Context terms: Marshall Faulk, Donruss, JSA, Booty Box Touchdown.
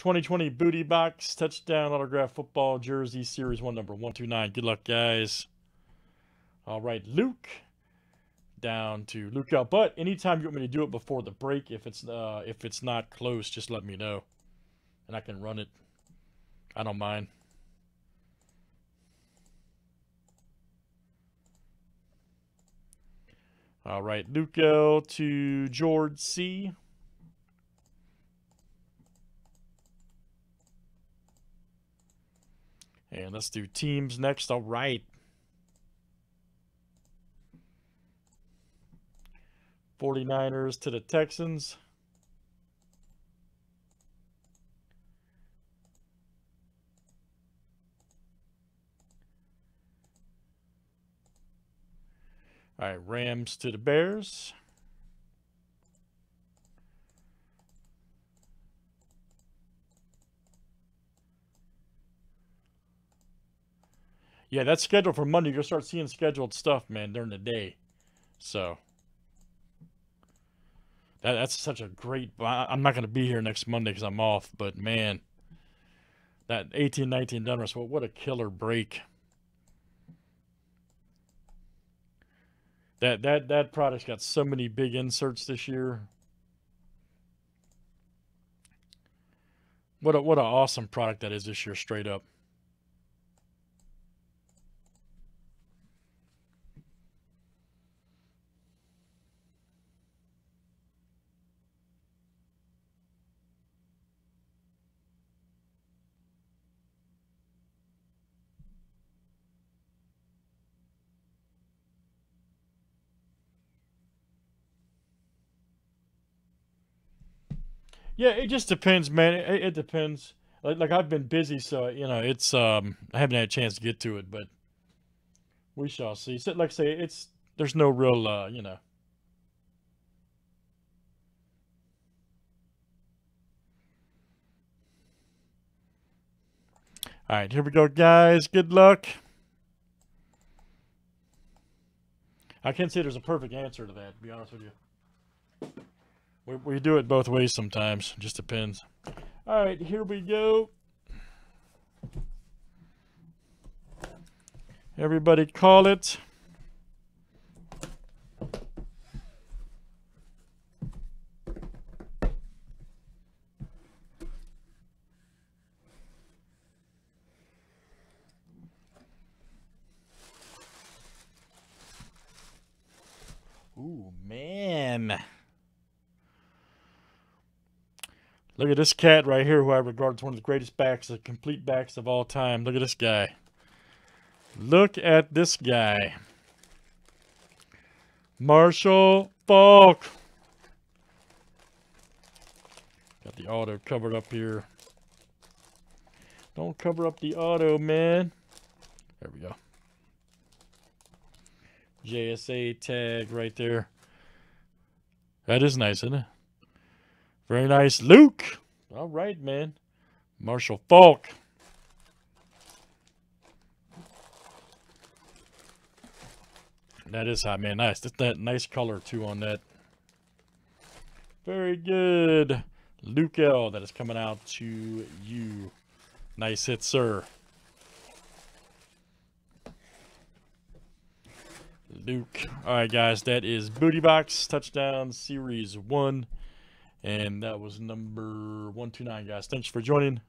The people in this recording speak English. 2020 Booty Box Touchdown Autograph Football Jersey Series 1, number 129. Good luck, guys. All right, Luke. Down to Luke out. But anytime you want me to do it before the break, if it's not close, just let me know, and I can run it. I don't mind. All right, Luco to George C. And let's do teams next. All right. 49ers to the Texans. All right, Rams to the Bears. Yeah, that's scheduled for Monday. You'll start seeing scheduled stuff, man, during the day. So that's such a great. I'm not going to be here next Monday because I'm off. But man, that 18-19 Donruss. What a killer break. That product's got so many big inserts this year. What an awesome product that is this year, straight up. Yeah, it just depends, man. It depends. Like I've been busy, so you know, it's I haven't had a chance to get to it, but we shall see. So, like I say, there's no real you know. All right, here we go, guys. Good luck. I can't say there's a perfect answer to that, to be honest with you. We do it both ways sometimes. Just depends. All right, here we go. Everybody call it. Ooh, man. Look at this cat right here, who I regard as one of the greatest backs, the complete backs of all time. Look at this guy. Look at this guy. Marshall Faulk. Got the auto covered up here. Don't cover up the auto, man. There we go. JSA tag right there. That is nice, isn't it? Very nice, Luke. All right, man. Marshall Faulk. That is hot, man. Nice. That's that nice color, too, on that. Very good. Luke L. That is coming out to you. Nice hit, sir. Luke. All right, guys. That is Booty Box Touchdown Series 1. And that was number 129, guys. Thanks for joining.